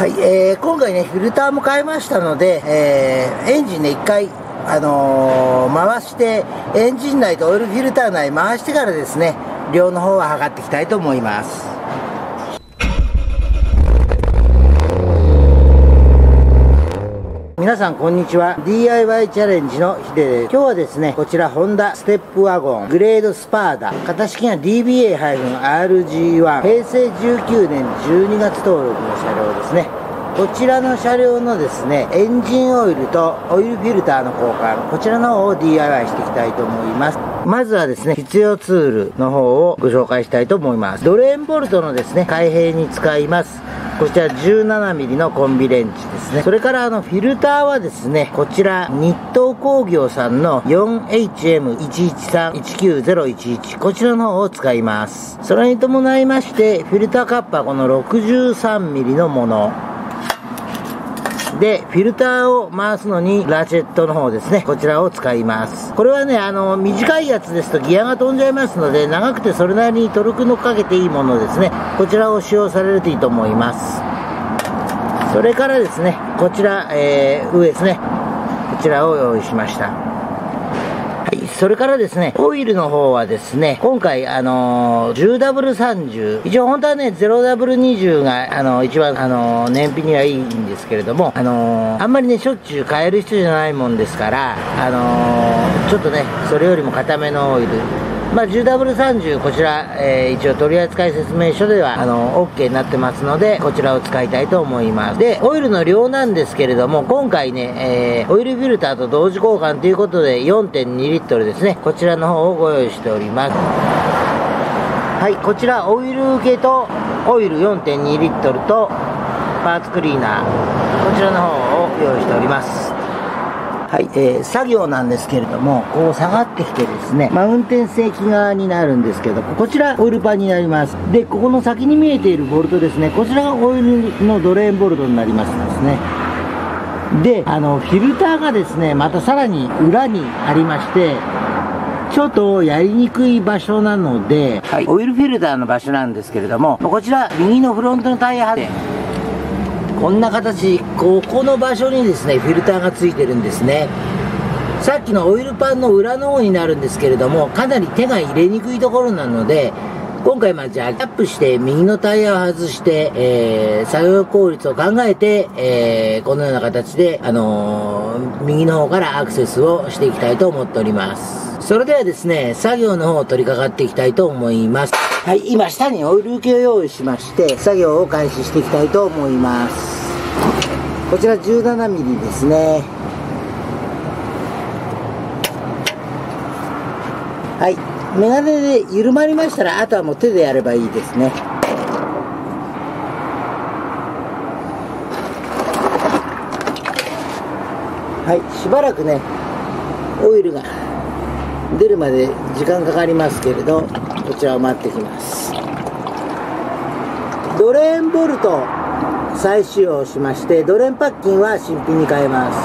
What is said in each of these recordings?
はい、今回ね、フィルターも変えましたので、エンジンね、一回、回して、エンジン内とオイルフィルター内回してからですね、量の方は測っていきたいと思います。皆さんこんにちは。 DIY チャレンジのヒデです。今日はですね、こちらホンダステップワゴングレードスパーダ、型式が DBA-RG1、 平成19年12月登録の車両ですね。こちらの車両のですね、エンジンオイルとオイルフィルターの交換、こちらの方を DIY していきたいと思います。まずはですね、必要ツールの方をご紹介したいと思います。ドレーンボルトのですね、開閉に使います。こちら 17mm のコンビレンチですね。それからフィルターはですね、こちら日東工業さんの 4HM11319011、 こちらの方を使います。それに伴いまして、フィルターカップはこの 63mm のもので、フィルターを回すのにラチェットの方ですね、こちらを使います。これはね、短いやつですとギアが飛んじゃいますので、長くてそれなりにトルクのかけていいものですね、こちらを使用されるといいと思います。それからですね、こちら、上ですね、こちらを用意しました。はい、それからですね、オイルの方はですね、今回10W30、一応本当はね 0W20 が一番燃費にはいいんですけれども、あんまりねしょっちゅう変える人じゃないもんですから、ちょっとねそれよりも固めのオイル、まあ 10W30、 こちら、一応取扱説明書ではOK になってますので、こちらを使いたいと思います。で、オイルの量なんですけれども、今回ね、オイルフィルターと同時交換ということで 4.2 リットルですね、こちらの方をご用意しております。はい、こちらオイル受けとオイル 4.2 リットルとパーツクリーナー、こちらの方を用意しております。はい、作業なんですけれども、こう下がってきてですね、マウンテン正規側になるんですけど、こちらオイルパンになります。で、ここの先に見えているボルトですね、こちらがオイルのドレーンボルトになりますですね。で、フィルターがですね、またさらに裏にありまして、ちょっとやりにくい場所なので、はい、オイルフィルターの場所なんですけれども、こちら右のフロントのタイヤハでこんな形、ここの場所にですね、フィルターがついてるんですね。さっきのオイルパンの裏の方になるんですけれども、かなり手が入れにくいところなので、今回ジャッキアップして右のタイヤを外して、作業効率を考えて、このような形で、右の方からアクセスをしていきたいと思っております。それではですね、作業の方を取り掛かっていきたいと思います。はい、今下にオイル受けを用意しまして、作業を開始していきたいと思います。こちら 17mm ですね。はい、メガネで緩まりましたら、あとはもう手でやればいいですね。はい、しばらくねオイルが出るまで時間かかりますけれど、こちらを待ってきます。ドレーンボルト再使用しまして、ドレーンパッキンは新品に変えます。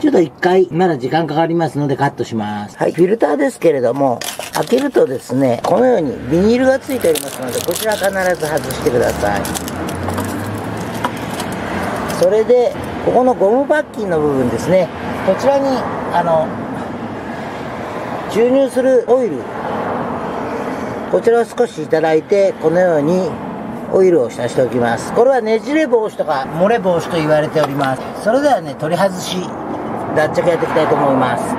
ちょっと1回まだ時間かかりますのでカットします。はい、フィルターですけれども、開けるとですね、このようにビニールがついておりますので、こちら必ず外してください。それで、ここのゴムパッキンの部分ですね、こちらに注入するオイル、こちらを少しいただいて、このようにオイルを浸しておきます。これはねじれ防止とか漏れ防止と言われております。それではね、取り外し脱着やっていきたいと思います。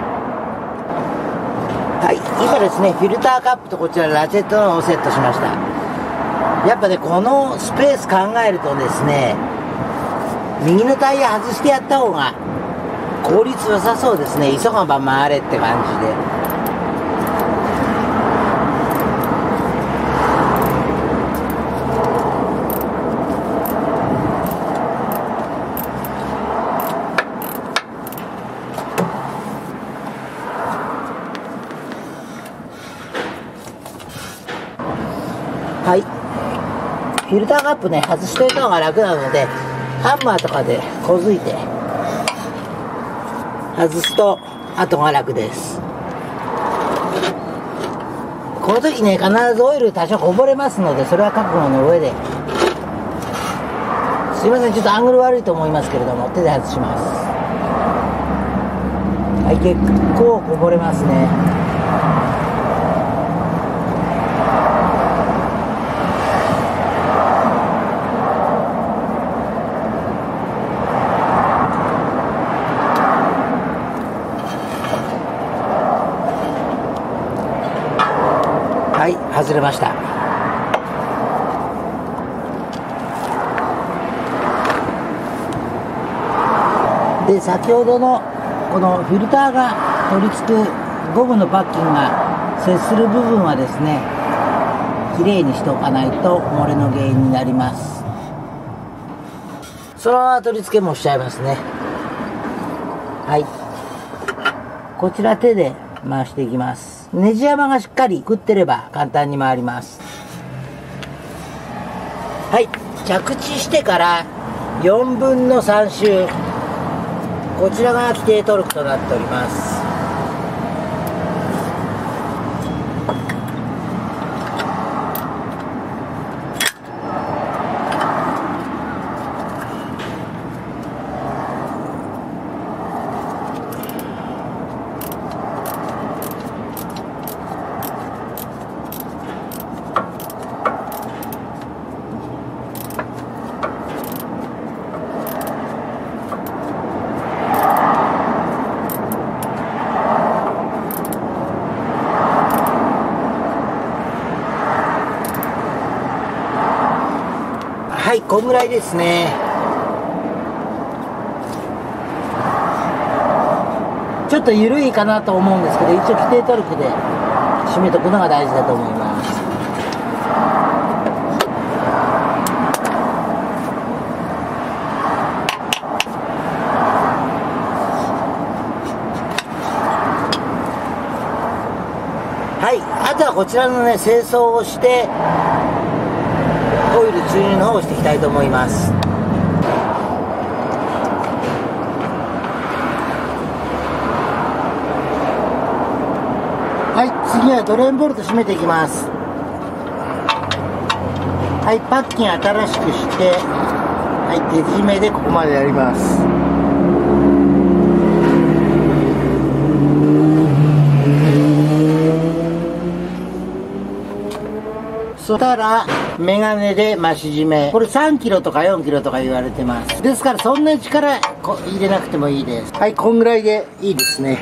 はい、今ですね、フィルターカップとこちらラチェットのをセットしました。やっぱね、このスペース考えるとですね、右のタイヤ外してやった方が効率良さそうですね。急がば回れって感じで。はい、フィルターカップね、外しておいた方が楽なので、ハンマーとかでこづいて外すと後が楽です。この時ね、必ずオイル多少こぼれますので、それは覚悟の上で。すいません、ちょっとアングル悪いと思いますけれども、手で外します。はい、結構こぼれますね。はい、外れました。で、先ほどのこのフィルターが取り付くゴムのパッキンが接する部分はですね、きれいにしておかないと漏れの原因になります。そのまま取り付けもしちゃいますね。はい、こちら手で回していきます。ネジ山がしっかり食ってれば簡単に回ります。はい、着地してから4分の3周、こちらが規定トルクとなっております。はい、こんぐらいですね。ちょっと緩いかなと思うんですけど、一応規定トルクで締めとくのが大事だと思います。はい、あとはこちらのね、清掃をしてオイル注入の方をしていきたいと思います。はい、次はドレーンボルト締めていきます。はい、パッキン新しくして、はい、手締めでここまでやります。そしたらメガネで増し締め、これ3キロとか4キロとか言われてます。ですからそんなに力入れなくてもいいです。はい、こんぐらいでいいですね。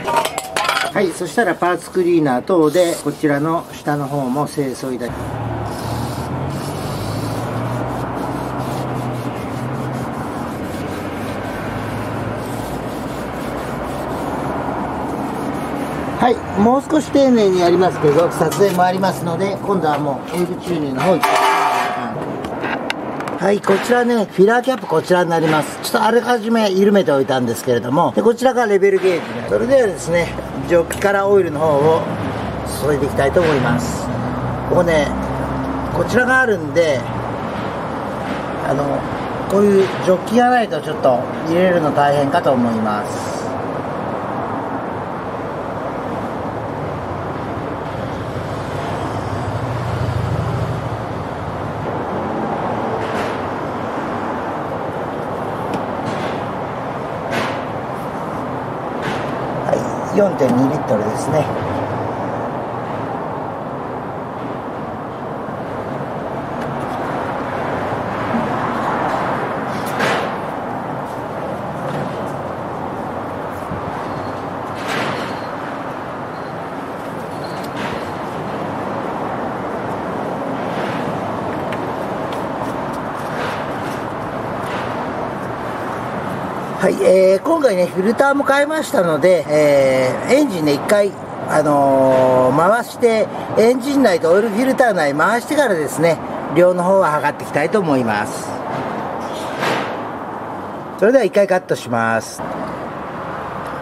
はい、そしたらパーツクリーナー等でこちらの下の方も清掃いたします。はい、もう少し丁寧にやりますけど、撮影もありますので、今度はもうオイル注入の方に。はい、こちらね、フィラーキャップこちらになります。ちょっとあらかじめ緩めておいたんですけれども、でこちらがレベルゲージです。それではですね、ジョッキからオイルの方を注いでいきたいと思います。ここね、こちらがあるんで、こういうジョッキがないとちょっと入れるの大変かと思います。4.2 リットルですね。はい、今回ね、フィルターも変えましたので、エンジンね、一回、回して、エンジン内とオイルフィルター内回してからですね、量の方は測っていきたいと思います。それでは一回カットします。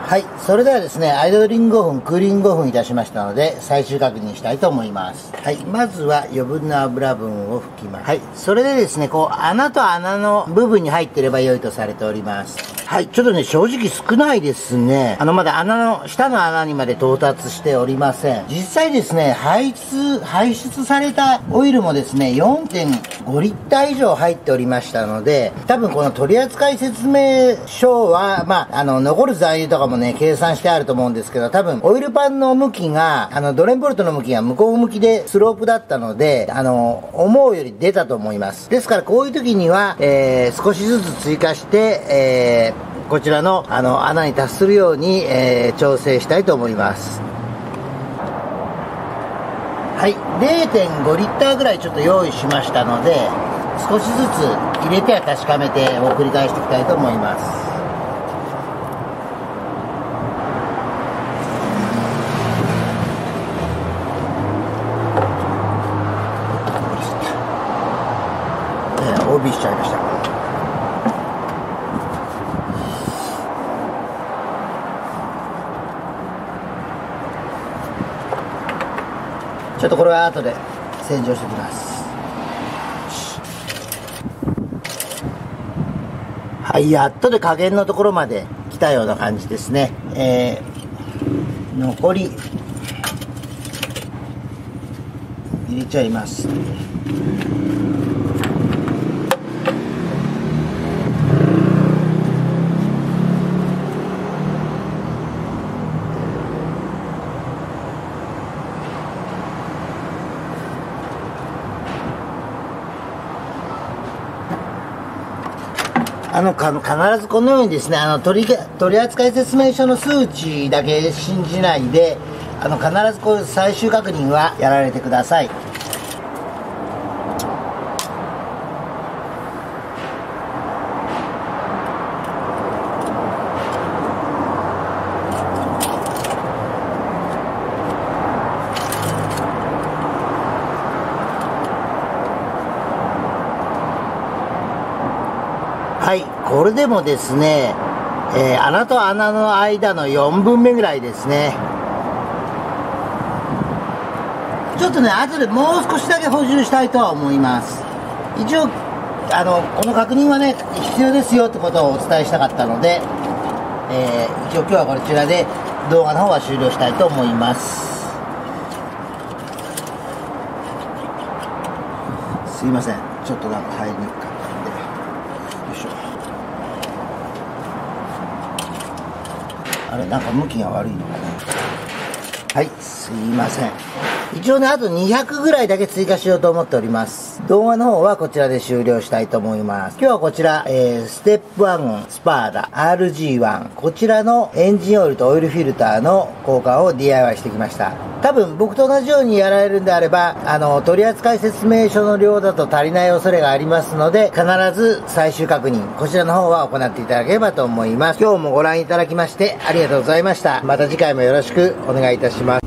はい、それではですね、アイドリング5分、クーリング5分いたしましたので、最終確認したいと思います。はい、まずは余分な油分を拭きます。はい、それでですね、こう、穴と穴の部分に入っていれば良いとされております。はい、ちょっとね、正直少ないですね。まだ穴の、下の穴にまで到達しておりません。実際ですね、排出されたオイルもですね、4.5 リッター以上入っておりましたので、多分この取扱説明書は、残る残油とかもね、計算してあると思うんですけど、多分、オイルパンの向きが、ドレンボルトの向きが向こう向きでスロープだったので、思うより出たと思います。ですから、こういう時には、少しずつ追加して、こちらの、穴に達するように、調整したいと思います。はい、0.5 リッターぐらいちょっと用意しましたので、少しずつ入れては確かめてを繰り返していきたいと思います。OBしちゃいました。ちょっとこれは後で洗浄しておきます。はい、やっとで加減のところまで来たような感じですね。残り入れちゃいます。必ずこのようにですね、取扱説明書の数値だけ信じないで、必ずこういう最終確認はやられてください。はい、これでもですね、穴と穴の間の4分目ぐらいですね。ちょっとね、後でもう少しだけ補充したいとは思います。一応、この確認はね、必要ですよってことをお伝えしたかったので、一応今日はこちらで動画の方は終了したいと思います。すいません、ちょっとなんか入りにくかったんで。あれ、なんか向きが悪いのかな。はい、すいません。一応ね、あと200ぐらいだけ追加しようと思っております。動画の方はこちらで終了したいと思います。今日はこちら、ステップワゴンスパーダ RG1、 こちらのエンジンオイルとオイルフィルターの交換を DIY してきました。多分僕と同じようにやられるんであれば、取扱説明書の量だと足りない恐れがありますので、必ず最終確認、こちらの方は行っていただければと思います。今日もご覧いただきましてありがとうございました。また次回もよろしくお願いいたします。